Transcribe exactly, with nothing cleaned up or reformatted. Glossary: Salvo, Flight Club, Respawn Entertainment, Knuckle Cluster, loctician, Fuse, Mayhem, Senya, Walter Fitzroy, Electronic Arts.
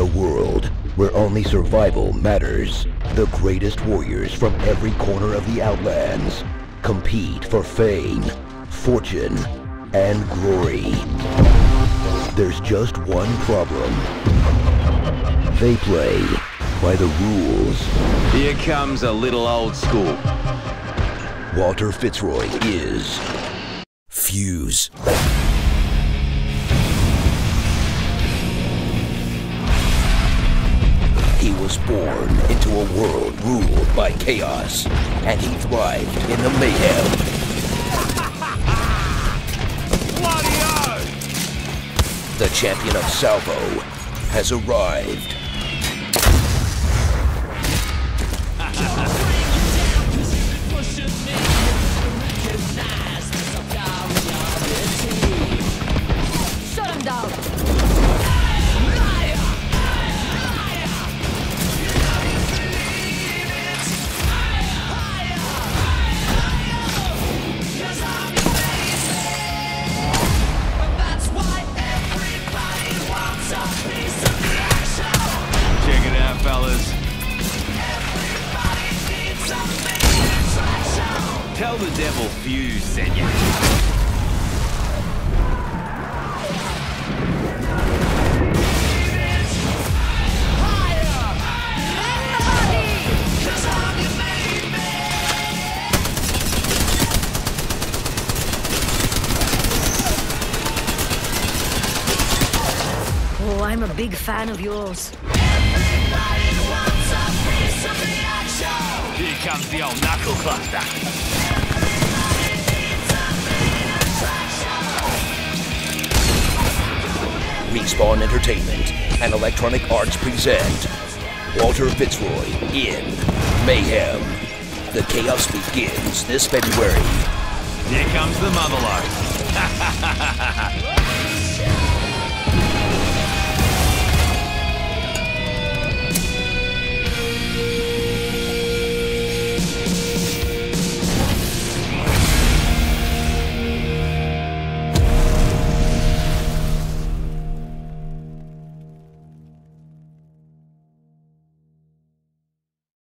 a world where only survival matters, the greatest warriors from every corner of the Outlands compete for fame, fortune, and glory. There's just one problem. They play by the rules. Here comes a little old school. Walter Fitzroy is... Fuse. He was born into a world ruled by chaos, and he thrived in the mayhem. Bloody oath! The champion of Salvo has arrived. Shut him down! Tell the devil Fuse, Senya. Oh, I'm a big fan of yours. Everybody wants a piece of the action. Here comes the old Knuckle Cluster. Respawn Entertainment and Electronic Arts present Walter Fitzroy in Mayhem. The chaos begins this February. Here comes the motherlode.